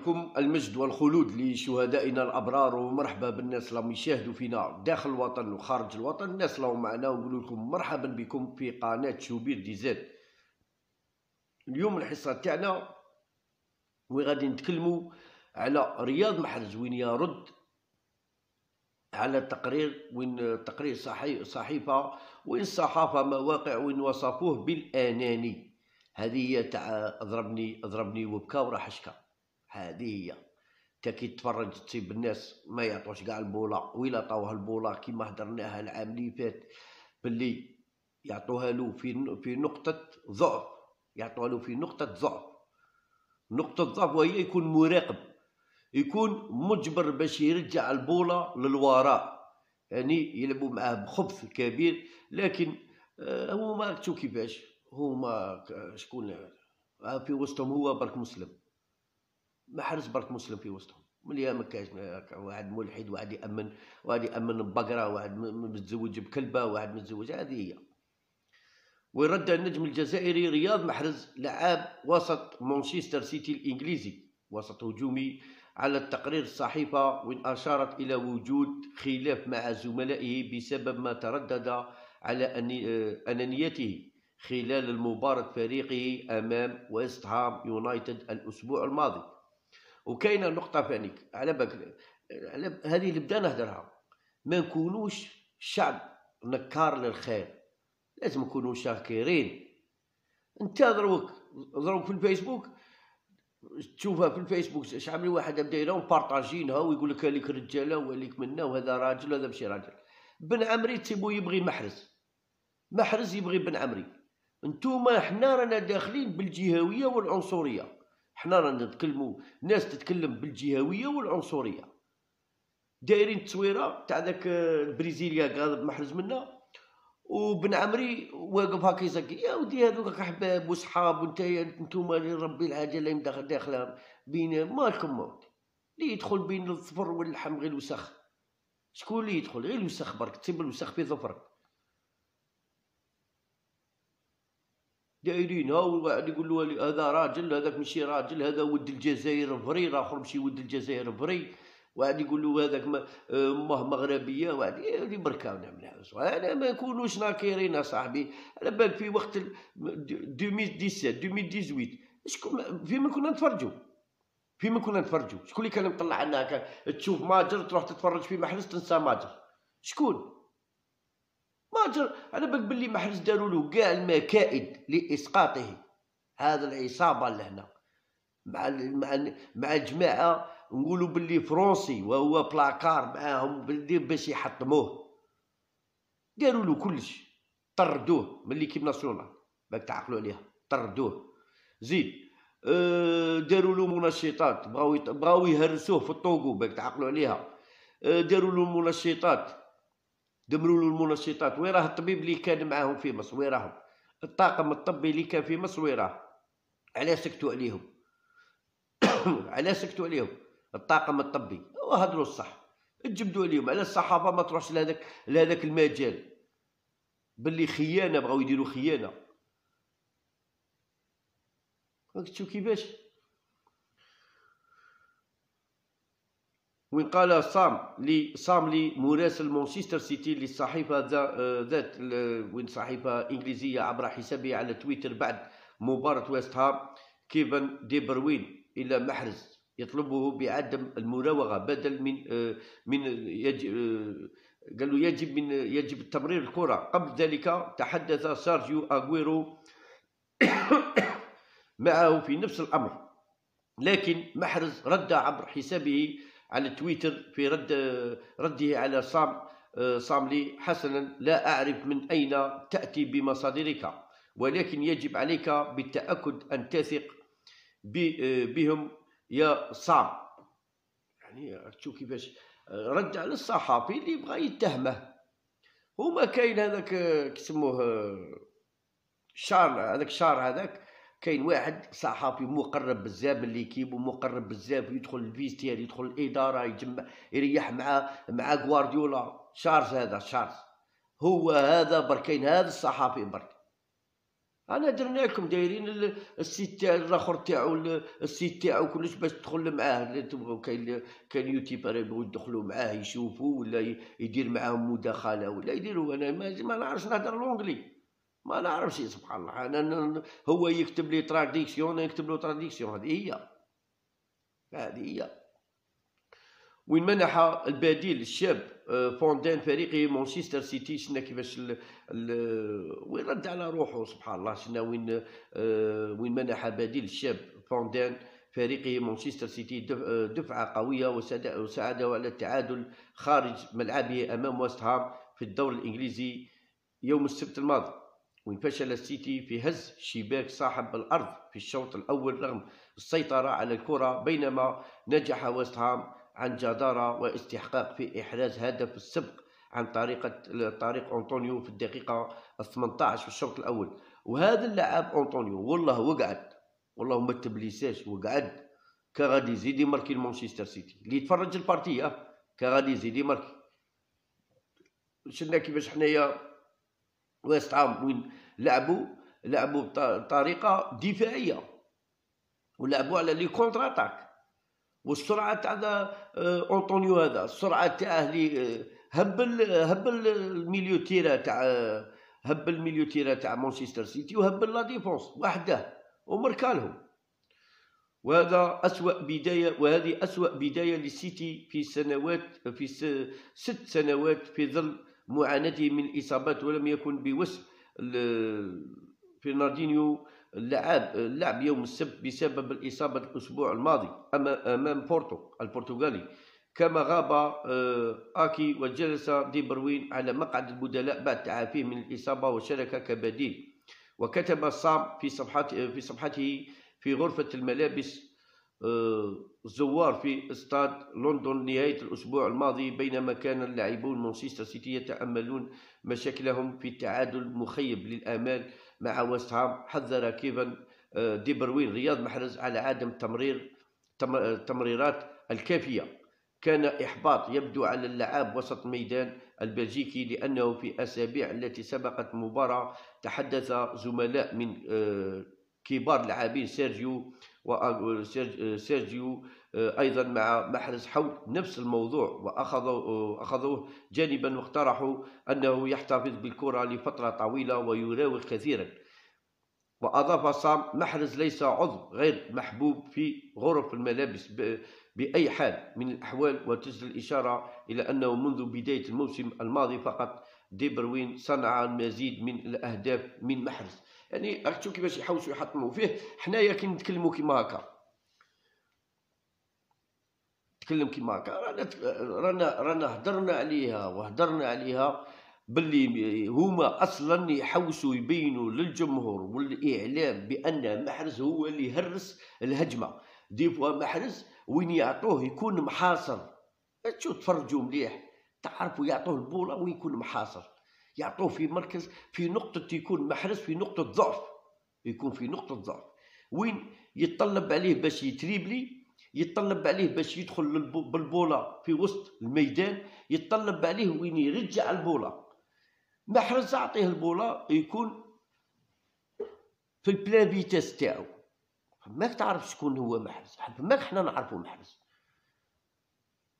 بكم المجد والخلود لشهدائنا الابرار، ومرحبا بالناس اللي يشاهدوا فينا داخل الوطن وخارج الوطن، الناس اللي معنا، ونقول لكم مرحبا بكم في قناه شوبير ديزات. اليوم الحصه تاعنا وغادي نتكلموا على رياض محرز وين يرد على تقرير، وين تقرير صحيفه وين صحافه مواقع وين وصفوه بالاناني. هذه هي تاع اضربني وبكى وراح اشكى. هذه هي تا كي تفرج تصيب الناس ما يعطوش كاع البوله، ويلا طاوها البوله كيما هضرناها العام اللي فات باللي يعطوها له في نقطه ضعف، يعطوها له في نقطه ضعف. نقطه ضعف وهي يكون مراقب، يكون مجبر باش يرجع البوله للوراء، يعني يلعبوا معاه بخبث كبير. لكن هو ما عرفتو كيفاش، هما شكون في وسطهم؟ هو برك مسلم محرز، برك مسلم في وسطهم. ملي ما كاش واحد ملحد، واحد يامن، واحد يامن ببقره، واحد متزوج بكلبه، واحد متزوج. هذه هي. ورد النجم الجزائري رياض محرز لعاب وسط مانشستر سيتي الانجليزي وسط هجومي على التقرير الصحيفه، وان اشارت الى وجود خلاف مع زملائه بسبب ما تردد على انانيته خلال مباراة فريقه أمام ويست هام يونايتد الأسبوع الماضي. وكاينة نقطة فانيك على بالك، هذه اللي بدا نهدرها، ما نكونوش شعب نكار للخير، لازم نكونوا شاكرين. أنت ضروك في الفيسبوك، تشوفها في الفيسبوك شحال من واحد يبدا يراو بارطاجينها ويقول لك هذيك رجالة وهذيك منا وهذا راجل وهذا ماشي راجل. بن عمري تسيبو يبغي محرز، محرز يبغي بن عمري. نتوما حنا رانا داخلين بالجهويه والعنصريه، حنا رانا نتكلمو، ناس تتكلم بالجهويه والعنصريه، دايرين تصويره تاع داك البريزيليا قاضب محرز منا، وبن عمري واقف هاكا يزكي. يا ودي هذوك احباب وصحاب، نتوما ربي العجله داخله بين مالكم موت. اللي يدخل بين الظفر واللحم غير الوسخ، شكون اللي يدخل غير الوسخ، برك تصيب الوسخ في ظفرك. دايرين هاو واحد يقول له هذا راجل، هذاك ماشي راجل، هذا ود الجزائر فري، راه اخر ماشي ود الجزائر فري، واحد يقول له هذاك امه مغربيه، واحد اللي بركه ونعملها. انا ما نكونوش ناكرين يا صاحبي. على بالك في وقت 2017 2018 شكون فيما كنا نتفرجوا، شكون اللي كان مطلع عنا هكا؟ تشوف ماجر تروح تتفرج في محرز تنسى ماجر، شكون ماجر؟ على بالك بلي محرز داروا له كاع المكائد لاسقاطه. هذا العصابه اللي هنا مع جماعه نقولوا بلي فرنسي وهو بلاكار معاهم باش يحطموه، داروا له كلش، طردوه من ليكيب ناسيونال، باك تعقلوا عليها، طردوه. زيد داروا له منشطات، بغاو يهرسوه في الطوغو، باك تعقلوا عليها، داروا له منشطات، دمروا له المنشطات. وين راه الطبيب اللي كان معاهم في مصر؟ وين راهم الطاقم الطبي اللي كان في مصر؟ وين راه؟ علاه سكتوا عليهم؟ علاه سكتوا عليهم الطاقم الطبي؟ وهضروا الصح، تجبدوا عليهم. على الصحافه ما تروحش لهذاك المجال، باللي خيانه، بغاو يديروا خيانه. راك تشوف كيفاش. وين قال صاملي مراسل مانشستر سيتي للصحيفه ذات، وين صحيفه انجليزيه، عبر حسابه على تويتر بعد مباراه ويست هام كيفن دي بروين الى محرز يطلبه بعدم المراوغه بدل من قال له يجب تمرير الكره. قبل ذلك تحدث سارجيو اغويرو معه في نفس الامر، لكن محرز رد عبر حسابه على تويتر في رده على صاملي: حسنا، لا أعرف من أين تأتي بمصادرك، ولكن يجب عليك بالتأكد أن تثق بهم يا صام. يعني تشوف كيفاش رد على الصحافي اللي بغى يتهمه. هما كاين هذاك كيسموه شار، هذاك شار، هذاك كاين واحد صحافي مقرب بزاف اللي كيبو مقرب بزاف، يدخل الفيستير، يدخل الاداره، يجمع، يريح مع غوارديولا. شارز، هذا شارز هو، هذا برك كاين هذا الصحافي برك. انا درنا لكم دايرين السيت الاخر تاعو السيت تاعو كلش باش تدخل معاه اللي تبغوا. كاين يوتيوبر يبغوا يدخلوا معاه يشوفوا ولا يدير معاهم مداخله ولا يديروا. انا ما نعرفش نهضر لونجلي، ما نعرفش سبحان الله. انا هو يكتب لي تراديكسيون انا نكتب له تراديكسيون. هذه هي وين منح البديل الشاب فوندان فريقه مانشستر سيتي. شفنا كيفاش وين رد على روحه سبحان الله. شفنا وين منح بديل الشاب فوندان فريقه مانشستر سيتي دفعة قوية وساعده على التعادل خارج ملعبه أمام ويست هام في الدوري الإنجليزي يوم السبت الماضي، وين فشل السيتي في هز شباك صاحب الأرض في الشوط الأول رغم السيطرة على الكرة، بينما نجح ويست هام عن جدارة واستحقاق في إحراز هدف السبق عن طريق أنطونيو في الدقيقة 18 في الشوط الأول. وهذا اللاعب أنطونيو والله وقعد، والله ما تبليساش وقعد كغادي يزيد يماركي مانشستر سيتي. اللي يتفرج البارتية كغادي يزيد يماركي. شفنا كيفاش حنايا ويست هام وين لعبوا بطريقة دفاعية ولعبوا على لي كونتر اتاك، والسرعه تاع أنطونيو هذا السرعه تاعه لي هبل الميليو تيرا تاع مانشستر سيتي وهبل لا ديفونس وحده ومركالهم. وهذا اسوأ بدايه، وهذه اسوأ بدايه للسيتي في 6 سنوات في ظل معاناته من الاصابات، ولم يكن بوسع فرناندينيو اللعب يوم السبت بسبب الإصابة الأسبوع الماضي أمام بورتو البرتغالي، كما غاب آكي وجلس دي بروين على مقعد البدلاء بعد تعافيه من الإصابة وشارك كبديل. وكتب صام في صفحته في غرفة الملابس الزوار في استاد لندن نهاية الأسبوع الماضي، بينما كان اللاعبون مانشستر سيتي يتأملون مشاكلهم في التعادل مخيب للآمال مع ويست هام. حذر كيفن دي بروين رياض محرز على عدم تمريرات الكافية. كان إحباط يبدو على اللعاب وسط الميدان البلجيكي، لأنه في الأسابيع التي سبقت المباراة تحدث زملاء من كبار اللاعبين سيرجيو أيضا مع محرز حول نفس الموضوع، وأخذوه جانبا واقترحوا أنه يحتفظ بالكرة لفترة طويلة ويراوغ كثيرا. وأضاف صام محرز ليس عضو غير محبوب في غرف الملابس بأي حال من الأحوال، وتسجل الإشارة إلى أنه منذ بداية الموسم الماضي فقط دي بروين صنع المزيد من الأهداف من محرز. يعني أختو كيفاش يحوسوا يحطموا فيه. حنايا كي نتكلموا كيما هكا رانا هضرنا عليها باللي هما اصلا يحوسوا يبينوا للجمهور والاعلام بان محرز هو اللي يهرس الهجمه. دي فوا محرز وين يعطوه يكون محاصر، تشوف تفرجوا مليح تعرفوا يعطوه البوله وين يكون محاصر، يعطوه في مركز في نقطه يكون محرز في نقطه ضعف، وين يتطلب عليه باش يتريبلي، يتطلب عليه باش يدخل بالبوله في وسط الميدان، يتطلب عليه وين يرجع البوله. محرز اعطيه البوله يكون في البلان فيتاس تاعو. ماك تعرف شكون هو محرز، ماك حنا نعرفو محرز.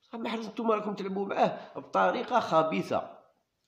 صح محرز نتوما راكم تلعبوا معاه بطريقه خبيثه،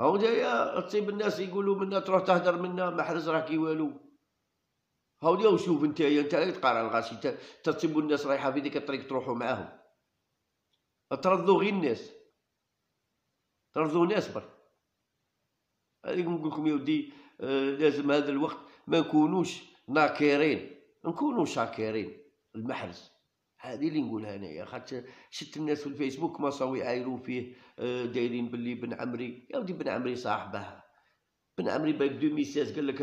هاو دايا تصيب الناس يقولوا منا تروح تهضر منا محرز راه كي والو. هاوليا وشوف نتايا تقارع الغاشي، تصيبوا الناس رايحه في ديك الطريق تروحوا معاهم، ترضوا غير الناس، برك. هذيك نقول لكم يا ودي لازم هذا الوقت ما نكونوش ناكرين، نكونوا شاكرين المحرز. هذه اللي نقولها انايا، خاطر شفت الناس في الفيسبوك ما صاوي يعايروا فيه دايرين باللي بن عمري. يا ودي بن عمري صاحبه، بن عمري باك 2016 قال لك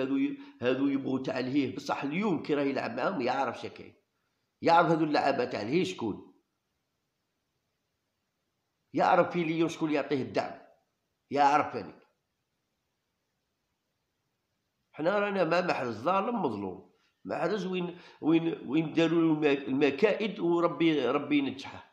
هذو يبغوا تعليه، بصح اليوم كي راه يلعب معاهم يعرف شكاين. يعرف هذو اللعابه تاع ليه شكون، يعرف في ليون شكون يعطيه الدعم، يعرف هذيك. حنا رانا مع محرز ظالم مظلوم، محرز وين داروا المكائد وربي ينجحه.